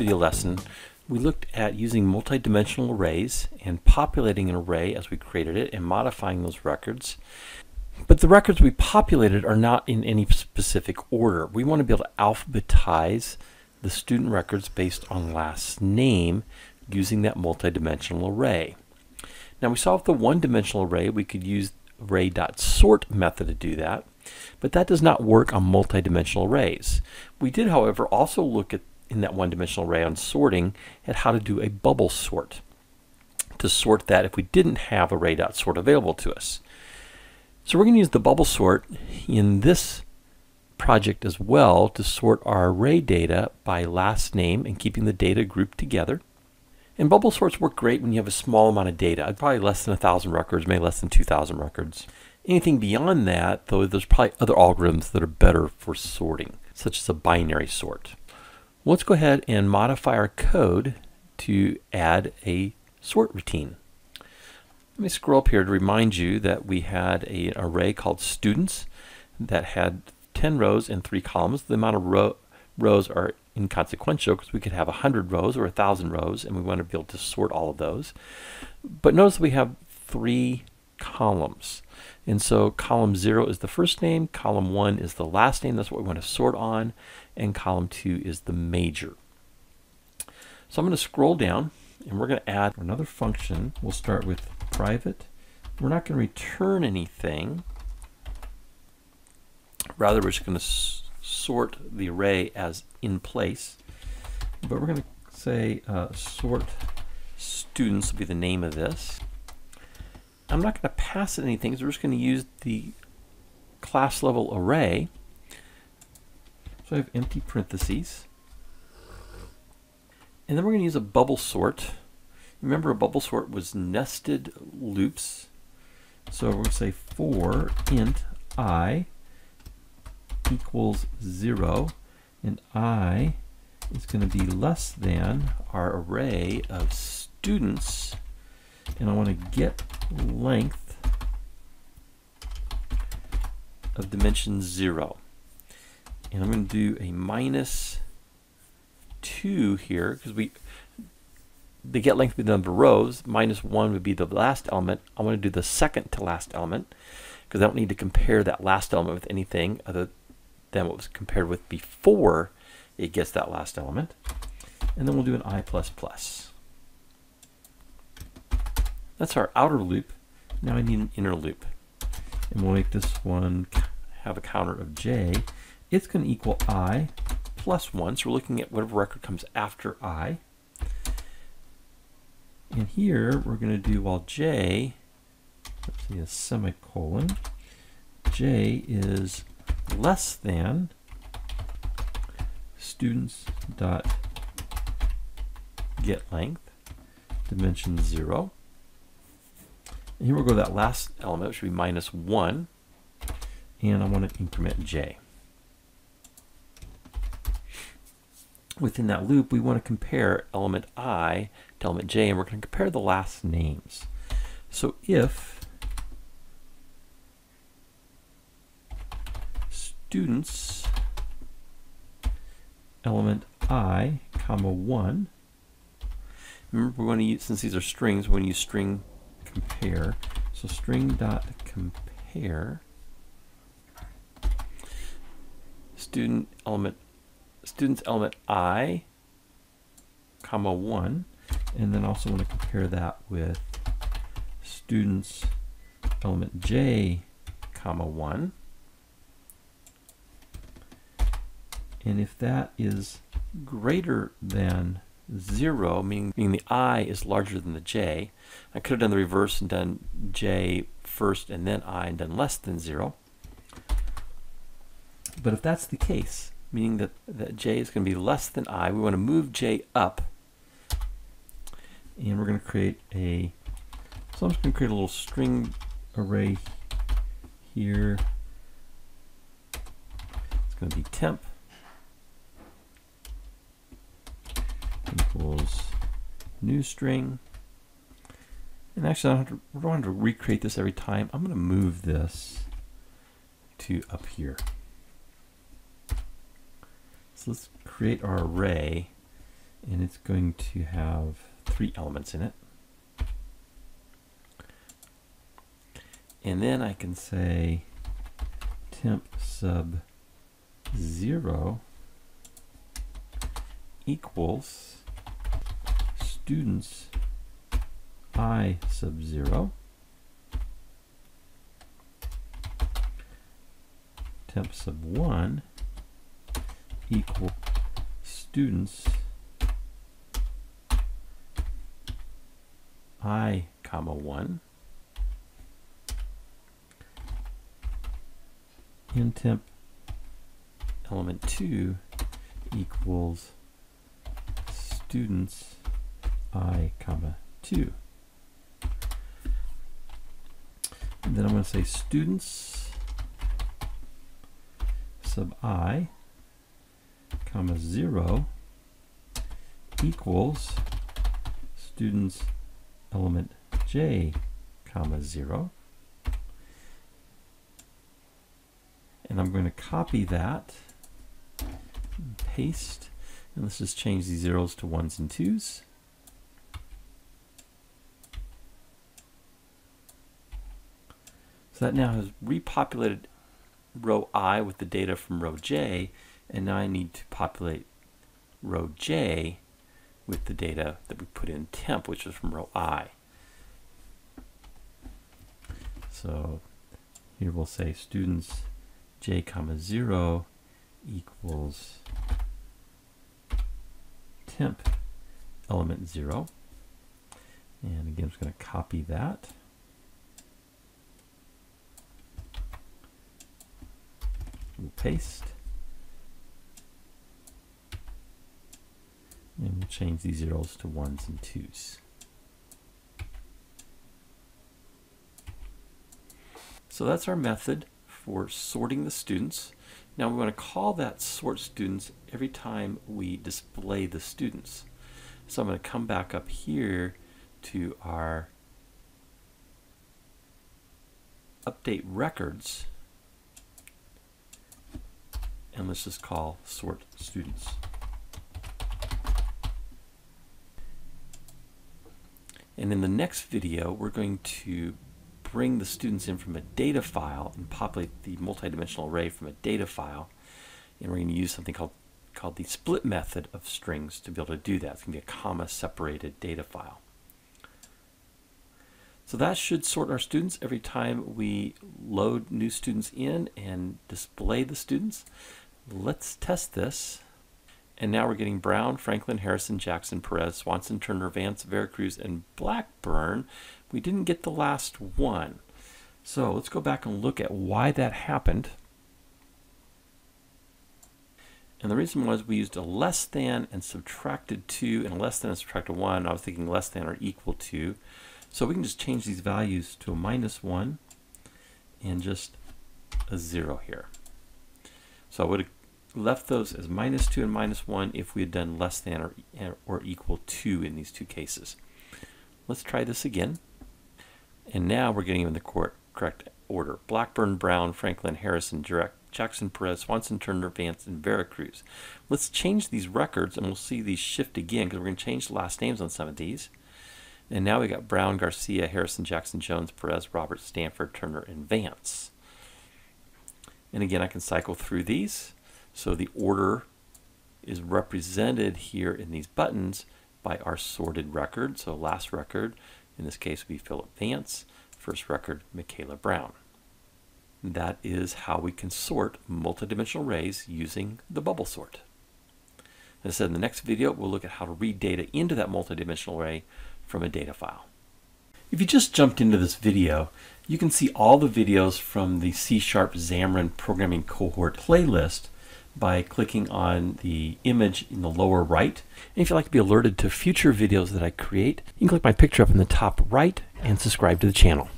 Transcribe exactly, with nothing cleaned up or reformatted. video lesson, we looked at using multi-dimensional arrays and populating an array as we created it and modifying those records. But the records we populated are not in any specific order. We want to be able to alphabetize the student records based on last name using that multi-dimensional array. Now we solved the one-dimensional array. We could use array.sort method to do that, but that does not work on multi-dimensional arrays. We did, however, also look at in that one-dimensional array on sorting at how to do a bubble sort to sort that if we didn't have array.sort available to us. So we're going to use the bubble sort in this project as well to sort our array data by last name and keeping the data grouped together. And bubble sorts work great when you have a small amount of data, probably less than one thousand records, maybe less than two thousand records. Anything beyond that, though, there's probably other algorithms that are better for sorting, such as a binary sort. Well, let's go ahead and modify our code to add a sort routine. Let me scroll up here to remind you that we had a, an array called students that had ten rows and three columns. The amount of row, rows are inconsequential because we could have one hundred rows or one thousand rows, and we want to be able to sort all of those. But notice we have three columns. And so column zero is the first name, column one is the last name, that's what we want to sort on, and column two is the major. So I'm going to scroll down and we're going to add another function. We'll start with private. We're not going to return anything. Rather, we're just going to sort the array as in place, but we're going to say uh, sort students will be the name of this. I'm not going to pass it anything, so we're just going to use the class level array. So I have empty parentheses, and then we're going to use a bubble sort. Remember, a bubble sort was nested loops, so we're going to say for int I equals zero, and I is going to be less than our array of students, and I want to get length of dimension zero, and I'm going to do a minus two here because we the get length would be the number of rows, minus one would be the last element. I want to do the second to last element because I don't need to compare that last element with anything other than what was compared with before it gets that last element, and then we'll do an I plus plus. That's our outer loop. Now I need an inner loop. And we'll make this one have a counter of j. It's going to equal I plus one. So we're looking at whatever record comes after I. And here we're going to do while j, let's see, a semicolon, j is less than students dot get length dimension zero. And here we'll go to that last element, which should be minus one, and I want to increment j. Within that loop, we want to compare element I to element j, and we're going to compare the last names. So if students element I comma one, remember we're going to use, since these are strings, we're going to use string compare. So string dot compare student element students element I comma one, and then also want to compare that with students element j comma one, and if that is greater than zero, meaning, meaning the I is larger than the j. I could have done the reverse and done j first and then I and done less than zero. But if that's the case, meaning that, that j is going to be less than I, we want to move j up, and we're going to create a, so I'm just going to create a little string array here. It's going to be temp equals new string. And actually, I don't have to, we don't have to recreate this every time. I'm going to move this to up here. So let's create our array and it's going to have three elements in it. And then I can say temp sub zero equals students I sub zero, temp sub one equal students I comma one, and temp element two equals students I comma two. And then I'm going to say students sub I comma zero equals students element j comma zero. And I'm going to copy that, paste, and let's just change these zeros to ones and twos. So that now has repopulated row I with the data from row j, and now I need to populate row j with the data that we put in temp, which was from row I. So here we'll say students j comma zero equals temp element zero. And again, I'm just going to copy that. We'll paste. And we'll change these zeros to ones and twos. So that's our method for sorting the students. Now we want to call that sort students every time we display the students. So I'm going to come back up here to our update records, and let's just call sort students. And in the next video, we're going to bring the students in from a data file and populate the multidimensional array from a data file. And we're going to use something called, called the split method of strings to be able to do that. It's going to be a comma separated data file. So that should sort our students every time we load new students in and display the students. Let's test this. And now we're getting Brown, Franklin, Harrison, Jackson, Perez, Swanson, Turner, Vance, Veracruz, and Blackburn. We didn't get the last one. So let's go back and look at why that happened. And the reason was we used a less than and subtracted two, and a less than and subtracted one. I was thinking less than or equal to. So we can just change these values to a minus one and just a zero here. So I would have left those as minus two and minus one if we had done less than or, or equal to in these two cases. Let's try this again. And now we're getting them in the correct order. Blackburn, Brown, Franklin, Harrison, Direct, Jackson, Perez, Swanson, Turner, Vance, and Veracruz. Let's change these records, and we'll see these shift again because we're going to change the last names on some of these. And now we got Brown, Garcia, Harrison, Jackson, Jones, Perez, Roberts, Stanford, Turner, and Vance. And again, I can cycle through these. So the order is represented here in these buttons by our sorted record. So last record, in this case, would be Philip Vance. First record, Michaela Brown. And that is how we can sort multidimensional arrays using the bubble sort. As I said, in the next video, we'll look at how to read data into that multidimensional array from a data file. If you just jumped into this video, you can see all the videos from the C sharp Xamarin Programming Cohort playlist by clicking on the image in the lower right. And if you'd like to be alerted to future videos that I create, you can click my picture up in the top right and subscribe to the channel.